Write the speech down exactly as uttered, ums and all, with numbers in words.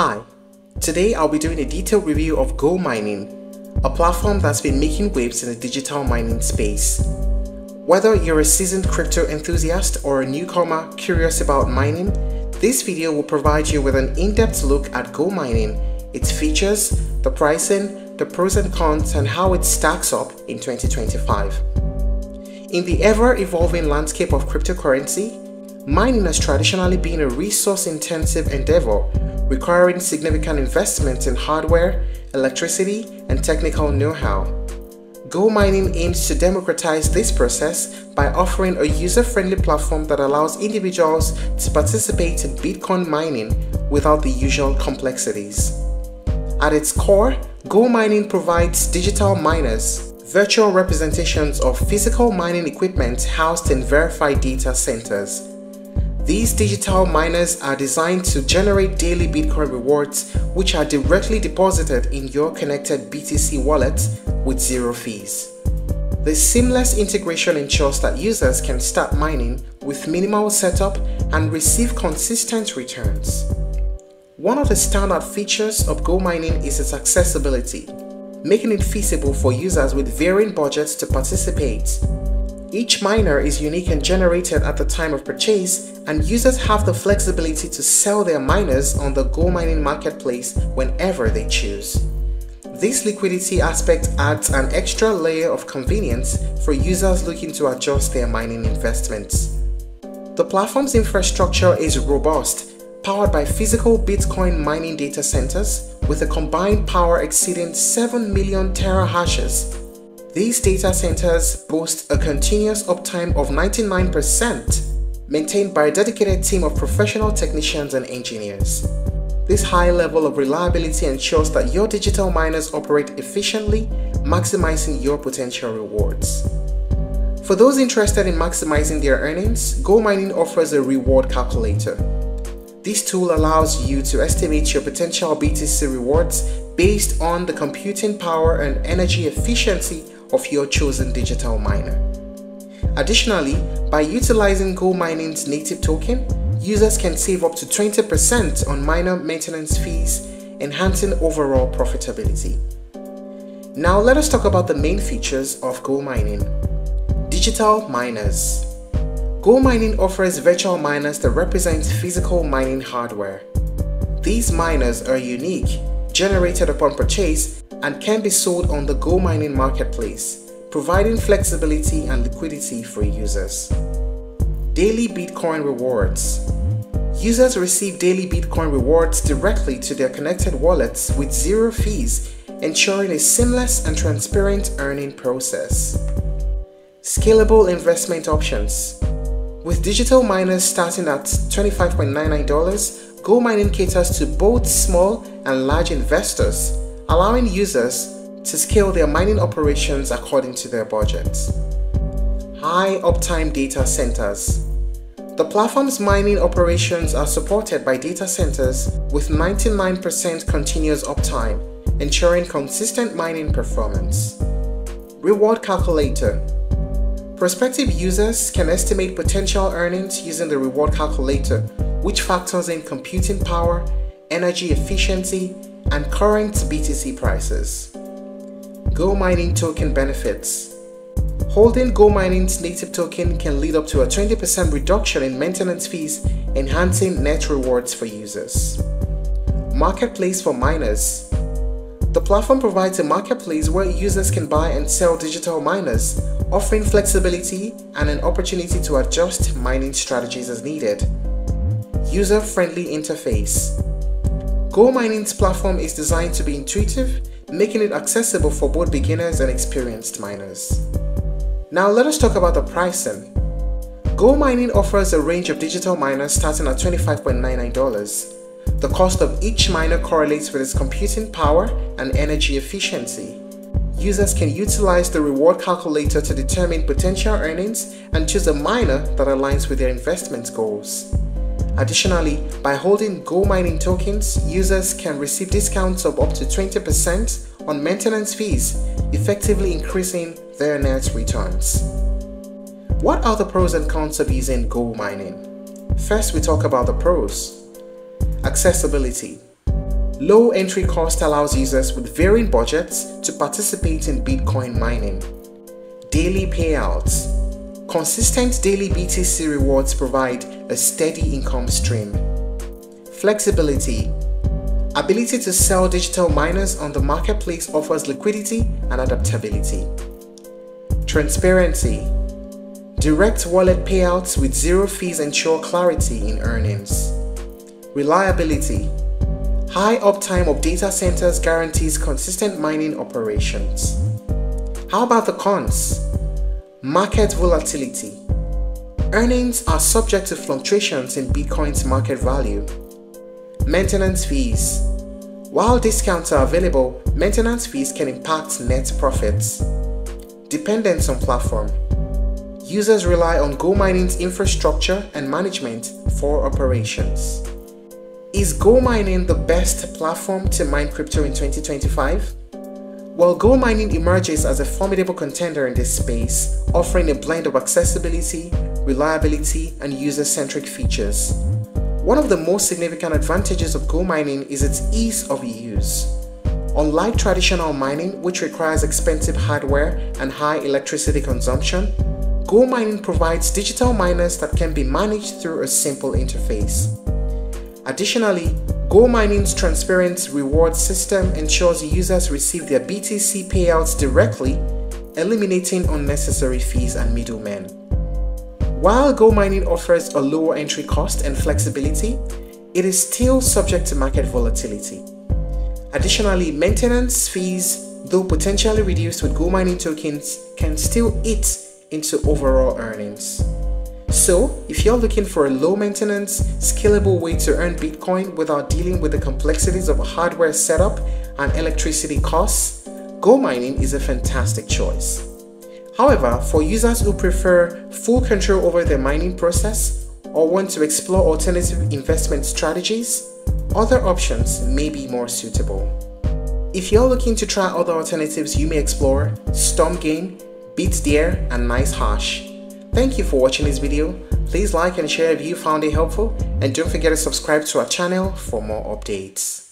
Hi, today I'll be doing a detailed review of GoMining, a platform that's been making waves in the digital mining space. Whether you're a seasoned crypto enthusiast or a newcomer curious about mining, this video will provide you with an in-depth look at GoMining, its features, the pricing, the pros and cons, and how it stacks up in twenty twenty-five. In the ever-evolving landscape of cryptocurrency, mining has traditionally been a resource-intensive endeavor, requiring significant investments in hardware, electricity, and technical know-how. GoMining aims to democratize this process by offering a user-friendly platform that allows individuals to participate in Bitcoin mining without the usual complexities. At its core, GoMining provides digital miners, virtual representations of physical mining equipment housed in verified data centers. These digital miners are designed to generate daily Bitcoin rewards, which are directly deposited in your connected B T C wallet with zero fees. This seamless integration ensures that users can start mining with minimal setup and receive consistent returns. One of the standout features of GoMining is its accessibility, making it feasible for users with varying budgets to participate. Each miner is unique and generated at the time of purchase, and users have the flexibility to sell their miners on the GoMining marketplace whenever they choose. This liquidity aspect adds an extra layer of convenience for users looking to adjust their mining investments. The platform's infrastructure is robust, powered by physical Bitcoin mining data centers with a combined power exceeding seven million terahashes. These data centers boast a continuous uptime of ninety-nine percent, maintained by a dedicated team of professional technicians and engineers. This high level of reliability ensures that your digital miners operate efficiently, maximizing your potential rewards. For those interested in maximizing their earnings, GoMining offers a reward calculator. This tool allows you to estimate your potential B T C rewards based on the computing power and energy efficiency of your chosen digital miner. Additionally, by utilizing GoMining's native token, users can save up to twenty percent on miner maintenance fees, enhancing overall profitability. Now let us talk about the main features of GoMining. Digital miners. GoMining offers virtual miners that represent physical mining hardware. These miners are unique, generated upon purchase, and can be sold on the GoMining marketplace, providing flexibility and liquidity for users. Daily Bitcoin rewards. Users receive daily Bitcoin rewards directly to their connected wallets with zero fees, ensuring a seamless and transparent earning process. Scalable investment options. With digital miners starting at twenty-five ninety-nine dollars, GoMining caters to both small and large investors, allowing users to scale their mining operations according to their budgets. High uptime data centers. The platform's mining operations are supported by data centers with ninety-nine percent continuous uptime, ensuring consistent mining performance. Reward calculator. Prospective users can estimate potential earnings using the reward calculator, which factors in computing power, energy efficiency, and current B T C prices. GoMining token benefits. Holding GoMining's native token can lead up to a twenty percent reduction in maintenance fees, enhancing net rewards for users. Marketplace for miners. The platform provides a marketplace where users can buy and sell digital miners, offering flexibility and an opportunity to adjust mining strategies as needed. User-friendly interface. GoMining's platform is designed to be intuitive, making it accessible for both beginners and experienced miners. Now let us talk about the pricing. GoMining offers a range of digital miners starting at twenty-five ninety-nine dollars. The cost of each miner correlates with its computing power and energy efficiency. Users can utilize the reward calculator to determine potential earnings and choose a miner that aligns with their investment goals. Additionally, by holding GoMining tokens, users can receive discounts of up to twenty percent on maintenance fees, effectively increasing their net returns. What are the pros and cons of using GoMining? First, we talk about the pros. Accessibility. Low entry cost allows users with varying budgets to participate in Bitcoin mining. Daily payouts. Consistent daily B T C rewards provide a steady income stream. Flexibility. Ability to sell digital miners on the marketplace offers liquidity and adaptability. Transparency. Direct wallet payouts with zero fees ensure clarity in earnings. Reliability. High uptime of data centers guarantees consistent mining operations. How about the cons? Market volatility. Earnings are subject to fluctuations in Bitcoin's market value. Maintenance fees. While discounts are available, maintenance fees can impact net profits. Dependence on platform. Users rely on GoMining's infrastructure and management for operations. Is GoMining the best platform to mine crypto in twenty twenty-five? Well, GoMining emerges as a formidable contender in this space, offering a blend of accessibility, reliability, and user-centric features. One of the most significant advantages of GoMining is its ease of use. Unlike traditional mining, which requires expensive hardware and high electricity consumption, GoMining provides digital miners that can be managed through a simple interface. Additionally, GoMining's transparent reward system ensures users receive their B T C payouts directly, eliminating unnecessary fees and middlemen. While GoMining offers a lower entry cost and flexibility, it is still subject to market volatility. Additionally, maintenance fees, though potentially reduced with GoMining tokens, can still eat into overall earnings. So, if you're looking for a low-maintenance, scalable way to earn Bitcoin without dealing with the complexities of hardware setup and electricity costs, GoMining is a fantastic choice. However, for users who prefer full control over their mining process or want to explore alternative investment strategies, other options may be more suitable. If you're looking to try other alternatives, you may explore StormGain, Bitdeer, and NiceHash. Thank you for watching this video. Please like and share if you found it helpful, and don't forget to subscribe to our channel for more updates.